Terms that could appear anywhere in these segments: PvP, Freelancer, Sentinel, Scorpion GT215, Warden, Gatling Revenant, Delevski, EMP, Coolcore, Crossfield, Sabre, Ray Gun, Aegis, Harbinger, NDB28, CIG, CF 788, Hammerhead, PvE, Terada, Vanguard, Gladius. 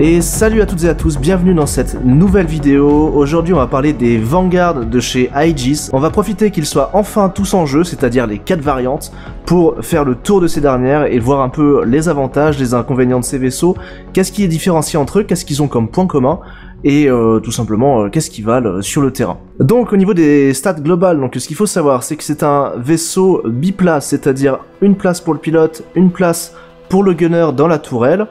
Et salut à toutes et à tous, bienvenue dans cette nouvelle vidéo. Aujourd'hui on va parler des Vanguard de chez Aegis. On va profiter qu'ils soient enfin tous en jeu, c'est-à-dire les 4 variantes, pour faire le tour de ces dernières et voir un peu les avantages, les inconvénients de ces vaisseaux, qu'est-ce qui est différencié entre eux, qu'est-ce qu'ils ont comme point commun, et tout simplement qu'est-ce qu'ils valent sur le terrain. Donc au niveau des stats globales, donc, ce qu'il faut savoir c'est que c'est un vaisseau biplace, c'est-à-dire une place pour le pilote, une place pour le gunner dans la tourelle.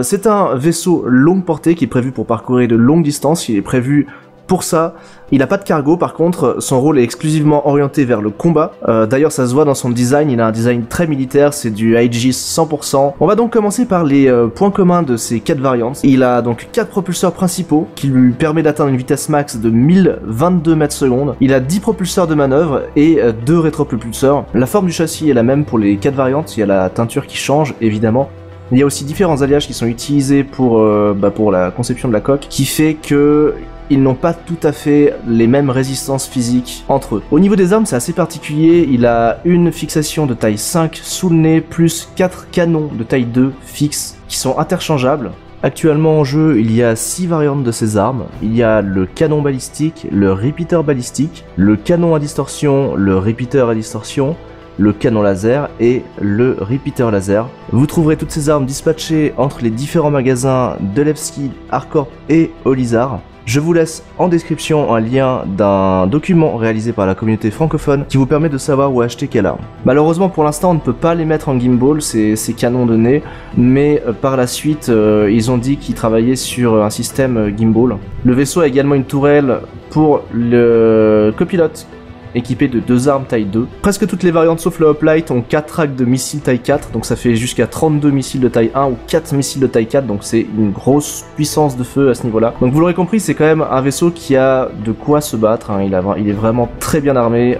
C'est un vaisseau longue portée qui est prévu pour parcourir de longues distances, il est prévu pour ça. Il n'a pas de cargo par contre, son rôle est exclusivement orienté vers le combat. D'ailleurs ça se voit dans son design, il a un design très militaire, c'est du Aegis 100%. On va donc commencer par les points communs de ces 4 variantes. Il a donc 4 propulseurs principaux qui lui permet d'atteindre une vitesse max de 1022 m/s. Il a 10 propulseurs de manœuvre et 2 rétropropulseurs. La forme du châssis est la même pour les 4 variantes, il y a la teinture qui change évidemment. Il y a aussi différents alliages qui sont utilisés pour la conception de la coque, qui fait que ils n'ont pas tout à fait les mêmes résistances physiques entre eux. Au niveau des armes, c'est assez particulier. Il a une fixation de taille 5 sous le nez, plus 4 canons de taille 2 fixes, qui sont interchangeables. Actuellement en jeu, il y a 6 variantes de ces armes. Il y a le canon balistique, le repeater balistique, le canon à distorsion, le repeater à distorsion, le canon laser et le repeater laser. Vous trouverez toutes ces armes dispatchées entre les différents magasins Delevski, Arcorp et Olizar. Je vous laisse en description un lien d'un document réalisé par la communauté francophone qui vous permet de savoir où acheter quelle arme. Malheureusement pour l'instant on ne peut pas les mettre en gimbal, ces canons de nez, mais par la suite ils ont dit qu'ils travaillaient sur un système gimbal. Le vaisseau a également une tourelle pour le copilote, équipé de 2 armes taille 2. Presque toutes les variantes sauf le Hoplite ont 4 racks de missiles taille 4, donc ça fait jusqu'à 32 missiles de taille 1 ou 4 missiles de taille 4, donc c'est une grosse puissance de feu à ce niveau-là. Donc vous l'aurez compris, c'est quand même un vaisseau qui a de quoi se battre, hein. Il est vraiment très bien armé.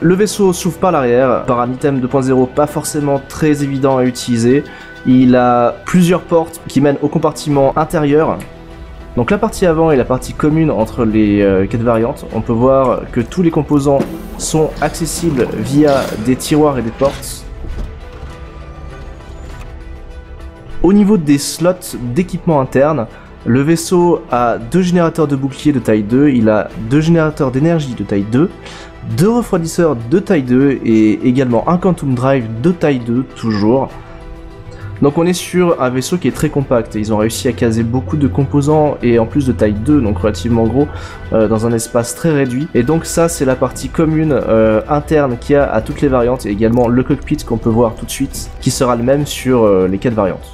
Le vaisseau s'ouvre par l'arrière, par un item 2.0 pas forcément très évident à utiliser. Il a plusieurs portes qui mènent au compartiment intérieur. Donc la partie avant est la partie commune entre les 4 variantes. On peut voir que tous les composants sont accessibles via des tiroirs et des portes. Au niveau des slots d'équipement interne, le vaisseau a 2 générateurs de bouclier de taille 2, il a 2 générateurs d'énergie de taille 2, 2 refroidisseurs de taille 2 et également un quantum drive de taille 2 toujours. Donc on est sur un vaisseau qui est très compact, ils ont réussi à caser beaucoup de composants et en plus de taille 2, donc relativement gros, dans un espace très réduit. Et donc ça c'est la partie commune interne qu'il y a à toutes les variantes, et également le cockpit qu'on peut voir tout de suite, qui sera le même sur les 4 variantes.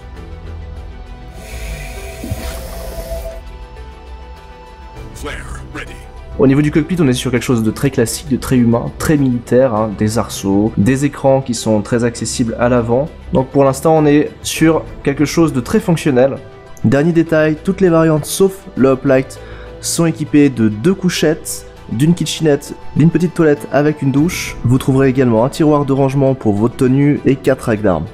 Au niveau du cockpit, on est sur quelque chose de très classique, de très humain, très militaire, hein, des arceaux, des écrans qui sont très accessibles à l'avant. Donc pour l'instant, on est sur quelque chose de très fonctionnel. Dernier détail, toutes les variantes sauf le Hoplite sont équipées de 2 couchettes, d'une kitchenette, d'une petite toilette avec une douche. Vous trouverez également un tiroir de rangement pour votre tenue et 4 racks d'armes.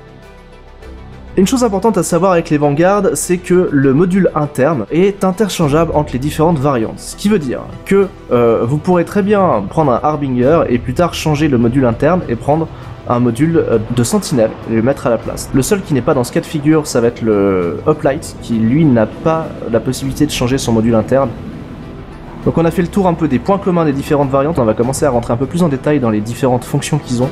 Une chose importante à savoir avec les Vanguard, c'est que le module interne est interchangeable entre les différentes variantes. Ce qui veut dire que vous pourrez très bien prendre un Harbinger et plus tard changer le module interne et prendre un module de sentinelle et le mettre à la place. Le seul qui n'est pas dans ce cas de figure, ça va être le Hoplite, qui lui n'a pas la possibilité de changer son module interne. Donc on a fait le tour un peu des points communs des différentes variantes, on va commencer à rentrer un peu plus en détail dans les différentes fonctions qu'ils ont.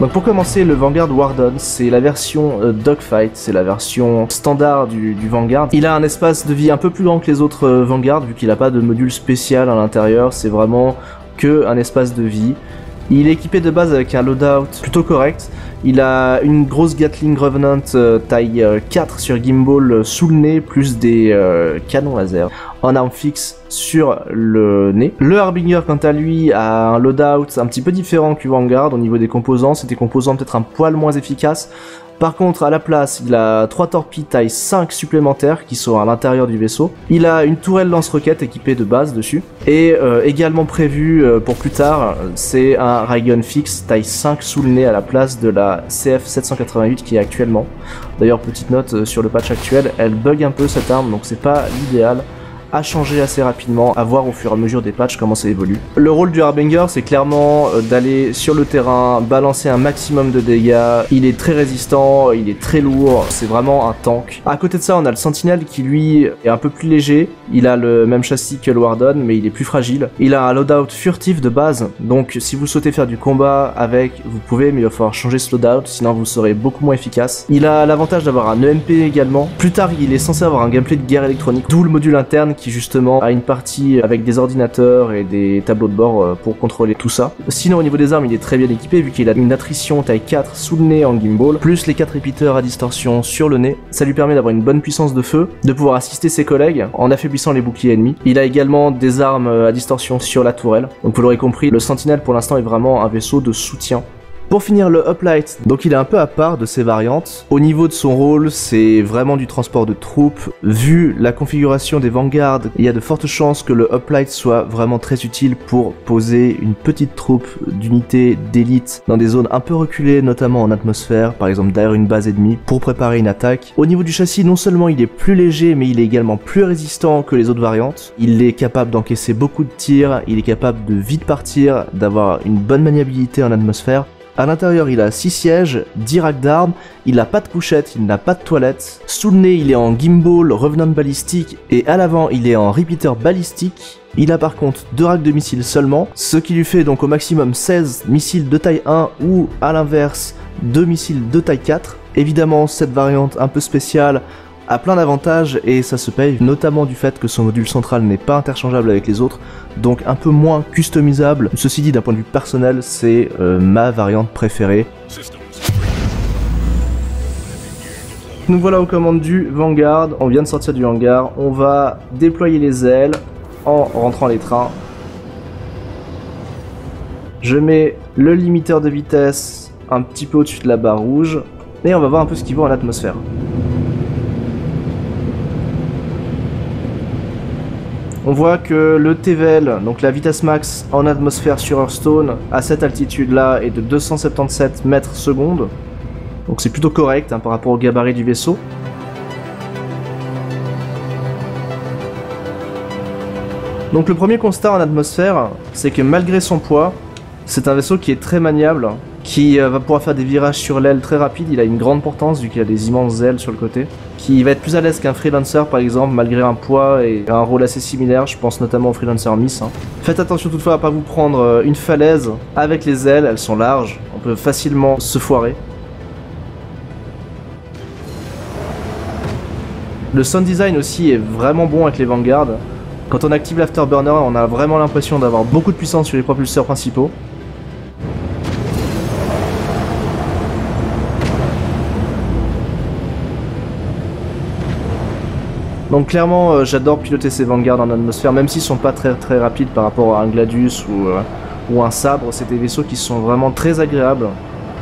Donc pour commencer, le Vanguard Warden, c'est la version Dogfight, c'est la version standard du Vanguard. Il a un espace de vie un peu plus grand que les autres Vanguard, vu qu'il n'a pas de module spécial à l'intérieur, c'est vraiment que un espace de vie. Il est équipé de base avec un loadout plutôt correct. Il a une grosse Gatling Revenant taille 4 sur gimbal sous le nez, plus des canons laser en arme fixe sur le nez. Le Harbinger quant à lui a un loadout un petit peu différent que Vanguard au niveau des composants, c'est des composants peut-être un poil moins efficaces. Par contre à la place il a 3 torpilles taille 5 supplémentaires qui sont à l'intérieur du vaisseau. Il a une tourelle lance-roquette équipée de base dessus. Et également prévu pour plus tard, c'est un Ray Gun fixe taille 5 sous le nez à la place de la CF 788 qui est actuellement. D'ailleurs petite note sur le patch actuel, elle bug un peu cette arme donc c'est pas l'idéal a changé assez rapidement, à voir au fur et à mesure des patchs comment ça évolue. Le rôle du Harbinger, c'est clairement d'aller sur le terrain, balancer un maximum de dégâts. Il est très résistant, il est très lourd, c'est vraiment un tank. À côté de ça, on a le Sentinel qui lui est un peu plus léger, il a le même châssis que le Warden, mais il est plus fragile. Il a un loadout furtif de base, donc si vous souhaitez faire du combat avec, vous pouvez, mais il va falloir changer ce loadout, sinon vous serez beaucoup moins efficace. Il a l'avantage d'avoir un EMP également. Plus tard, il est censé avoir un gameplay de guerre électronique, d'où le module interne qui justement a une partie avec des ordinateurs et des tableaux de bord pour contrôler tout ça. Sinon, au niveau des armes, il est très bien équipé vu qu'il a une attrition taille 4 sous le nez en gimbal, plus les 4 répiteurs à distorsion sur le nez. Ça lui permet d'avoir une bonne puissance de feu, de pouvoir assister ses collègues en affaiblissant les boucliers ennemis. Il a également des armes à distorsion sur la tourelle. Donc vous l'aurez compris, le Sentinel pour l'instant est vraiment un vaisseau de soutien. Pour finir, le Hoplite, donc il est un peu à part de ses variantes. Au niveau de son rôle, c'est vraiment du transport de troupes. Vu la configuration des Vanguard, il y a de fortes chances que le Hoplite soit vraiment très utile pour poser une petite troupe d'unités d'élite dans des zones un peu reculées, notamment en atmosphère, par exemple derrière une base ennemie, pour préparer une attaque. Au niveau du châssis, non seulement il est plus léger, mais il est également plus résistant que les autres variantes. Il est capable d'encaisser beaucoup de tirs, il est capable de vite partir, d'avoir une bonne maniabilité en atmosphère. À l'intérieur, il a 6 sièges, 10 racks d'armes, il n'a pas de couchette, il n'a pas de toilette. Sous le nez, il est en gimbal, revenant balistique, et à l'avant, il est en repeater balistique. Il a par contre 2 racks de missiles seulement, ce qui lui fait donc au maximum 16 missiles de taille 1 ou à l'inverse 2 missiles de taille 4. Évidemment, cette variante un peu spéciale a plein d'avantages et ça se paye, notamment du fait que son module central n'est pas interchangeable avec les autres, donc un peu moins customisable. Ceci dit, d'un point de vue personnel, c'est ma variante préférée. Nous voilà aux commandes du Vanguard, on vient de sortir du hangar, on va déployer les ailes en rentrant les trains. Je mets le limiteur de vitesse un petit peu au-dessus de la barre rouge et on va voir un peu ce qu'il vaut en atmosphère. On voit que le TVL, donc la vitesse max en atmosphère sur Hearthstone, à cette altitude-là est de 277 mètres secondes. Donc c'est plutôt correct hein, par rapport au gabarit du vaisseau. Donc le premier constat en atmosphère, c'est que malgré son poids, c'est un vaisseau qui est très maniable, qui va pouvoir faire des virages sur l'aile très rapides. Il a une grande portance vu qu'il a des immenses ailes sur le côté, qui va être plus à l'aise qu'un Freelancer par exemple, malgré un poids et un rôle assez similaire. Je pense notamment au Freelancer Miss. Faites attention toutefois à pas vous prendre une falaise avec les ailes, elles sont larges, on peut facilement se foirer. Le sound design aussi est vraiment bon avec les Vanguard. Quand on active l'afterburner, on a vraiment l'impression d'avoir beaucoup de puissance sur les propulseurs principaux. Donc clairement j'adore piloter ces Vanguard en atmosphère, même s'ils sont pas très rapides par rapport à un Gladius ou un Sabre. C'est des vaisseaux qui sont vraiment très agréables.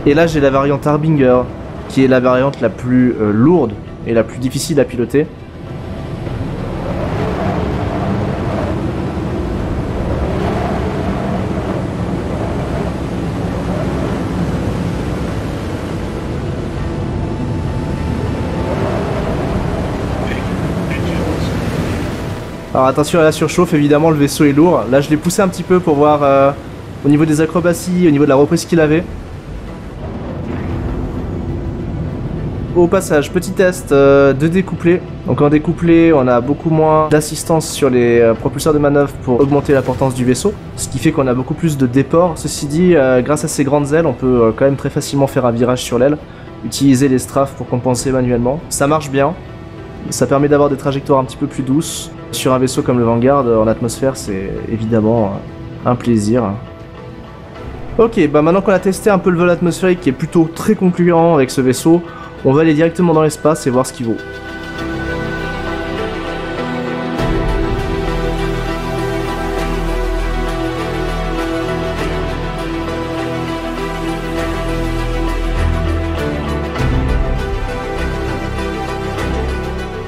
Et là j'ai la variante Harbinger, qui est la variante la plus lourde et la plus difficile à piloter. Alors attention à la surchauffe, évidemment le vaisseau est lourd. Là je l'ai poussé un petit peu pour voir au niveau des acrobaties, au niveau de la reprise qu'il avait. Au passage, petit test de découplé. Donc en découplé, on a beaucoup moins d'assistance sur les propulseurs de manœuvre pour augmenter la portance du vaisseau, ce qui fait qu'on a beaucoup plus de déport. Ceci dit, grâce à ces grandes ailes, on peut quand même très facilement faire un virage sur l'aile, utiliser les strafes pour compenser manuellement. Ça marche bien, ça permet d'avoir des trajectoires un petit peu plus douces. Sur un vaisseau comme le Vanguard, en atmosphère, c'est évidemment un plaisir. Ok, bah maintenant qu'on a testé un peu le vol atmosphérique qui est plutôt très concluant avec ce vaisseau, on va aller directement dans l'espace et voir ce qu'il vaut.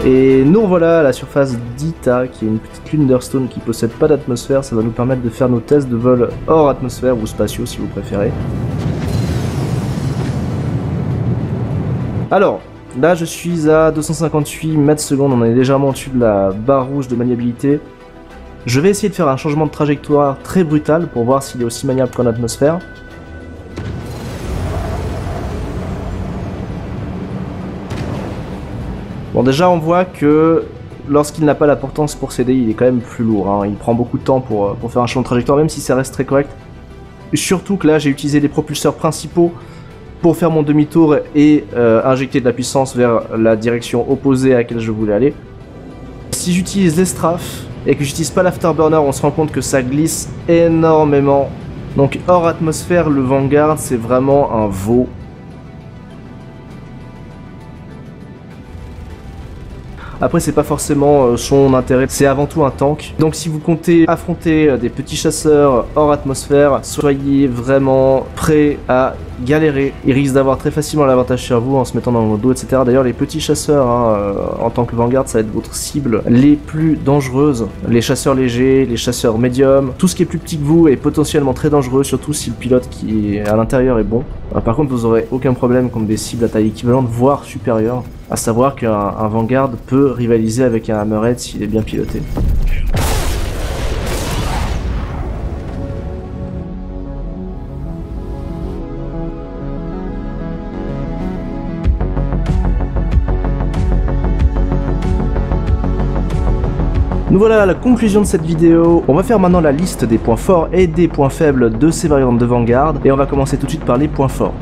Et nous revoilà à la surface d'Ita, qui est une petite lune d'Hearthstone qui possède pas d'atmosphère. Ça va nous permettre de faire nos tests de vol hors atmosphère ou spatiaux si vous préférez. Alors, Là je suis à 258 mètres secondes, on est légèrement au-dessus de la barre rouge de maniabilité. Je vais essayer de faire un changement de trajectoire très brutal pour voir s'il est aussi maniable qu'en atmosphère. Bon, déjà on voit que lorsqu'il n'a pas la portance pour céder, il est quand même plus lourd, hein. Il prend beaucoup de temps pour faire un changement de trajectoire, même si ça reste très correct. Surtout que là j'ai utilisé les propulseurs principaux pour faire mon demi-tour et injecter de la puissance vers la direction opposée à laquelle je voulais aller. Si j'utilise l'Estraf et que j'utilise pas l'Afterburner, on se rend compte que ça glisse énormément. Donc hors atmosphère, le Vanguard c'est vraiment un veau. Après c'est pas forcément son intérêt, c'est avant tout un tank. Donc si vous comptez affronter des petits chasseurs hors atmosphère, soyez vraiment prêts à galérer. Ils risquent d'avoir très facilement l'avantage sur vous en se mettant dans vos dos, etc. D'ailleurs les petits chasseurs en tant que Vanguard, ça va être votre cible les plus dangereuses. Les chasseurs légers, les chasseurs médiums, tout ce qui est plus petit que vous est potentiellement très dangereux, surtout si le pilote qui est à l'intérieur est bon. Par contre vous aurez aucun problème contre des cibles à taille équivalente, voire supérieure. À savoir qu'un Vanguard peut rivaliser avec un Hammerhead s'il est bien piloté. Nous voilà à la conclusion de cette vidéo. On va faire maintenant la liste des points forts et des points faibles de ces variantes de Vanguard, et on va commencer tout de suite par les points forts.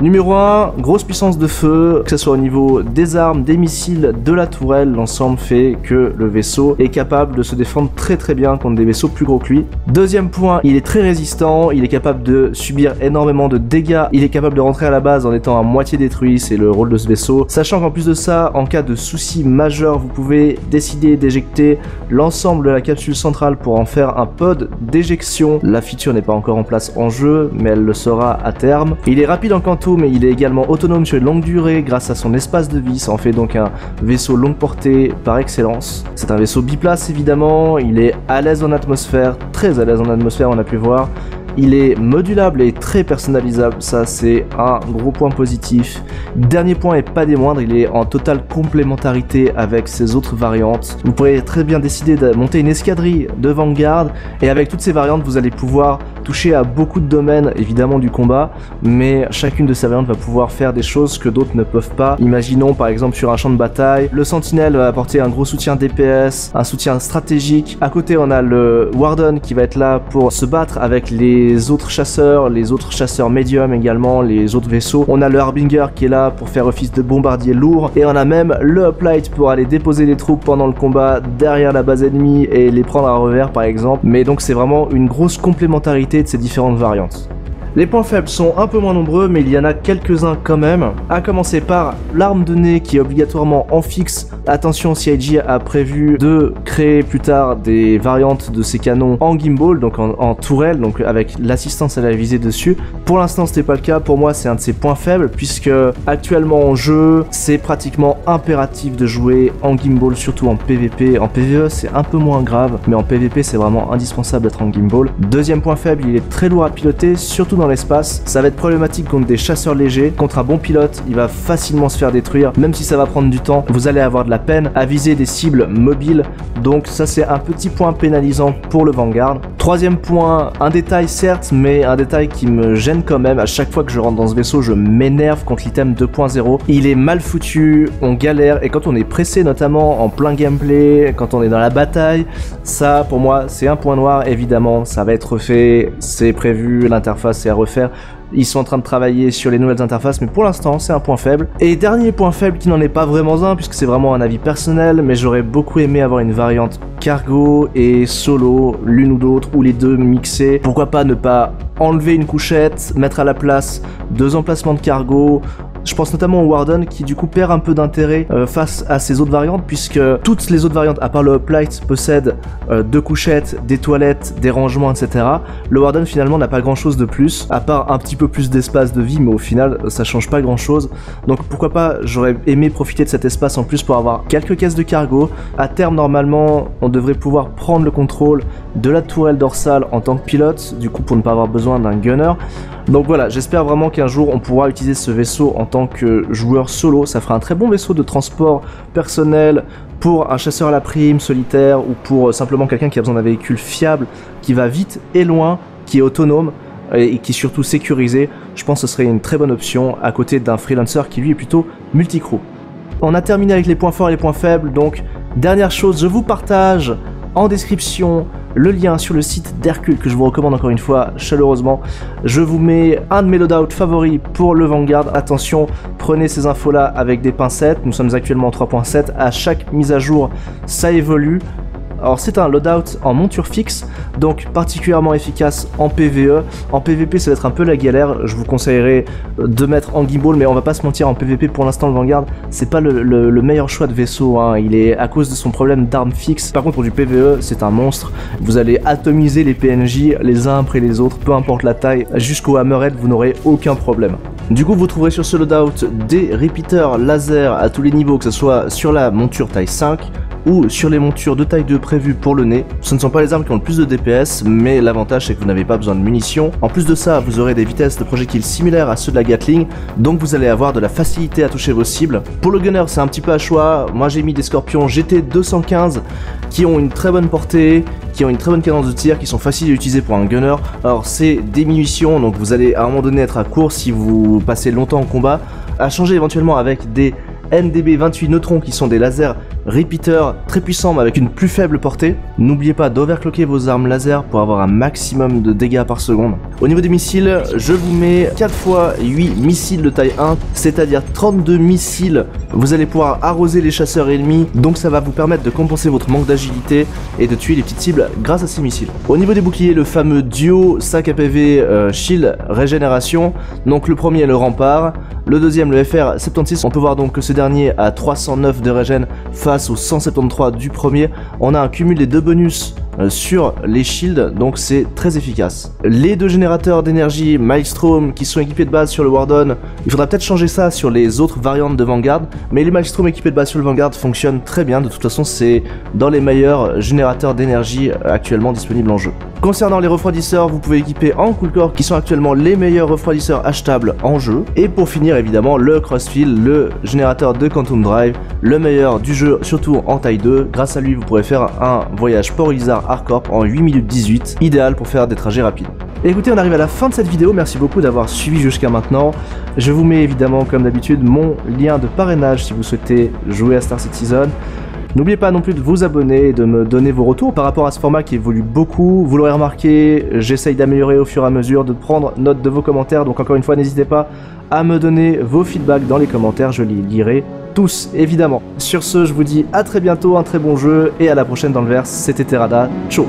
Numéro 1, grosse puissance de feu, que ce soit au niveau des armes, des missiles, de la tourelle, l'ensemble fait que le vaisseau est capable de se défendre très très bien contre des vaisseaux plus gros que lui. Deuxième point, il est très résistant, il est capable de subir énormément de dégâts, il est capable de rentrer à la base en étant à moitié détruit, c'est le rôle de ce vaisseau. Sachant qu'en plus de ça, en cas de souci majeur, vous pouvez décider d'éjecter l'ensemble de la capsule centrale pour en faire un pod d'éjection. La feature n'est pas encore en place en jeu, mais elle le sera à terme. Il est rapide en quantité, mais il est également autonome sur une longue durée grâce à son espace de vie, ça en fait donc un vaisseau longue portée par excellence. C'est un vaisseau biplace évidemment, il est à l'aise en atmosphère, très à l'aise en atmosphère on a pu voir. Il est modulable et très personnalisable, ça c'est un gros point positif. Dernier point et pas des moindres, il est en totale complémentarité avec ses autres variantes. Vous pourrez très bien décider de monter une escadrille de Vanguard et avec toutes ces variantes vous allez pouvoir toucher à beaucoup de domaines, évidemment du combat, mais chacune de ces variantes va pouvoir faire des choses que d'autres ne peuvent pas. Imaginons par exemple sur un champ de bataille, le Sentinel va apporter un gros soutien DPS, un soutien stratégique. À côté on a le Warden qui va être là pour se battre avec les autres chasseurs médiums également, les autres vaisseaux. On a le Harbinger qui est là pour faire office de bombardier lourd, et on a même le Hoplite pour aller déposer les troupes pendant le combat derrière la base ennemie et les prendre à revers par exemple. Mais donc c'est vraiment une grosse complémentarité de ces différentes variantes. Les points faibles sont un peu moins nombreux, mais il y en a quelques-uns quand même. À commencer par l'arme de nez qui est obligatoirement en fixe. Attention, CIG a prévu de créer plus tard des variantes de ces canons en gimbal, donc en tourelle, donc avec l'assistance à la visée dessus. Pour l'instant, ce n'est pas le cas. Pour moi, c'est un de ses points faibles, puisque actuellement en jeu, c'est pratiquement impératif de jouer en gimbal, surtout en PVP. En PVE, c'est un peu moins grave, mais en PVP, c'est vraiment indispensable d'être en gimbal. Deuxième point faible, il est très lourd à piloter, surtout dans l'espace. Ça va être problématique contre des chasseurs légers. Contre un bon pilote, il va facilement se faire détruire, même si ça va prendre du temps. Vous allez avoir de la peine à viser des cibles mobiles, donc ça c'est un petit point pénalisant pour le Vanguard. Troisième point, un détail certes, mais un détail qui me gêne quand même. À chaque fois que je rentre dans ce vaisseau, je m'énerve contre l'item 2.0. Il est mal foutu, on galère, et quand on est pressé, notamment en plein gameplay, quand on est dans la bataille, ça pour moi c'est un point noir. Évidemment, ça va être refait, c'est prévu, l'interface est à refaire. Ils sont en train de travailler sur les nouvelles interfaces, mais pour l'instant c'est un point faible. Et dernier point faible qui n'en est pas vraiment un, puisque c'est vraiment un avis personnel, mais j'aurais beaucoup aimé avoir une variante cargo et solo, l'une ou l'autre, ou les deux mixés. Pourquoi pas ne pas enlever une couchette, mettre à la place deux emplacements de cargo. Je pense notamment au Warden qui du coup perd un peu d'intérêt face à ces autres variantes, puisque toutes les autres variantes à part le Hoplite possèdent deux couchettes, des toilettes, des rangements, etc. Le Warden finalement n'a pas grand chose de plus, à part un petit peu plus d'espace de vie, mais au final ça change pas grand chose. Donc pourquoi pas, j'aurais aimé profiter de cet espace en plus pour avoir quelques caisses de cargo. À terme normalement on devrait pouvoir prendre le contrôle de la tourelle dorsale en tant que pilote, du coup pour ne pas avoir besoin d'un gunner. Donc voilà, j'espère vraiment qu'un jour on pourra utiliser ce vaisseau en tant que joueur solo. Ça fera un très bon vaisseau de transport personnel pour un chasseur à la prime, solitaire, ou pour simplement quelqu'un qui a besoin d'un véhicule fiable, qui va vite et loin, qui est autonome et qui est surtout sécurisé. Je pense que ce serait une très bonne option à côté d'un freelancer qui lui est plutôt multicrew. On a terminé avec les points forts et les points faibles, donc dernière chose, je vous partage en description le lien sur le site d'Hercule que je vous recommande encore une fois chaleureusement. Je vous mets un de mes loadouts favoris pour le Vanguard. Attention, prenez ces infos là avec des pincettes, nous sommes actuellement en 3.7, à chaque mise à jour ça évolue. Alors c'est un loadout en monture fixe, donc particulièrement efficace en PvE. En PvP ça va être un peu la galère, je vous conseillerais de mettre en gimbal, mais on va pas se mentir, en PvP pour l'instant le Vanguard c'est pas le meilleur choix de vaisseau, hein. Il est à cause de son problème d'armes fixes. Par contre pour du PvE c'est un monstre, vous allez atomiser les PNJ les uns après les autres, peu importe la taille, jusqu'au Hammerhead vous n'aurez aucun problème. Du coup vous trouverez sur ce loadout des repeaters laser à tous les niveaux, que ce soit sur la monture taille 5, ou sur les montures de taille 2 prévues pour le nez. Ce ne sont pas les armes qui ont le plus de DPS, mais l'avantage c'est que vous n'avez pas besoin de munitions. En plus de ça, vous aurez des vitesses de projectiles similaires à ceux de la Gatling, donc vous allez avoir de la facilité à toucher vos cibles. Pour le gunner, c'est un petit peu à choix. Moi j'ai mis des Scorpions GT215 qui ont une très bonne portée, qui ont une très bonne cadence de tir, qui sont faciles à utiliser pour un gunner. Alors c'est des munitions, donc vous allez à un moment donné être à court si vous passez longtemps en combat, à changer éventuellement avec des NDB28 Neutron qui sont des lasers repeaters très puissants mais avec une plus faible portée. N'oubliez pas d'overclocker vos armes laser pour avoir un maximum de dégâts par seconde. Au niveau des missiles, je vous mets 4×8 missiles de taille 1, c'est-à-dire 32 missiles. Vous allez pouvoir arroser les chasseurs ennemis, donc ça va vous permettre de compenser votre manque d'agilité et de tuer les petites cibles grâce à ces missiles. Au niveau des boucliers, le fameux duo 5 APV Shield Régénération, donc le premier est le Rempart, le deuxième le FR-76, on peut voir donc que ce dernier à 309 de régène face aux 173 du premier. On a un cumul des deux bonus sur les shields, donc c'est très efficace. Les deux générateurs d'énergie Maelstrom qui sont équipés de base sur le Warden, il faudra peut-être changer ça sur les autres variantes de Vanguard, mais les Maelstrom équipés de base sur le Vanguard fonctionnent très bien, de toute façon c'est dans les meilleurs générateurs d'énergie actuellement disponibles en jeu. Concernant les refroidisseurs, vous pouvez équiper en Coolcore qui sont actuellement les meilleurs refroidisseurs achetables en jeu. Et pour finir évidemment le Crossfield, le générateur de Quantum Drive, le meilleur du jeu surtout en taille 2. Grâce à lui vous pourrez faire un voyage Port Olisar Arcorp en 8 minutes 18, idéal pour faire des trajets rapides. Et écoutez, on arrive à la fin de cette vidéo, merci beaucoup d'avoir suivi jusqu'à maintenant. Je vous mets évidemment comme d'habitude mon lien de parrainage si vous souhaitez jouer à Star Citizen. N'oubliez pas non plus de vous abonner et de me donner vos retours par rapport à ce format qui évolue beaucoup. Vous l'aurez remarqué, j'essaye d'améliorer au fur et à mesure, de prendre note de vos commentaires. Donc encore une fois, n'hésitez pas à me donner vos feedbacks dans les commentaires, je les lirai tous évidemment. Sur ce, je vous dis à très bientôt, un très bon jeu et à la prochaine dans le verse. C'était Terada, ciao.